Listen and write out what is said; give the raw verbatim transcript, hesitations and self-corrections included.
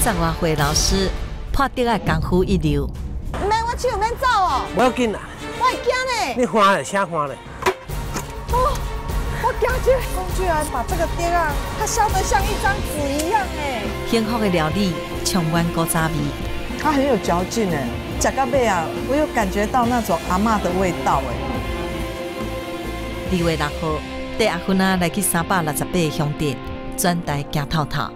十外岁老师，破竹的功夫一流。唔免，我手唔免走哦。不要紧啦。我会惊嘞。你欢嘞，啥欢嘞？哦，我感觉工具人把这个竹啊，它削得像一张纸一样哎。幸福的料理，充满古早味。它很有嚼劲哎，吃到尾啊，我有感觉到那种阿嬷的味道哎。二月六号，带阿芬啊来去三百六十八个乡镇，转台行透透。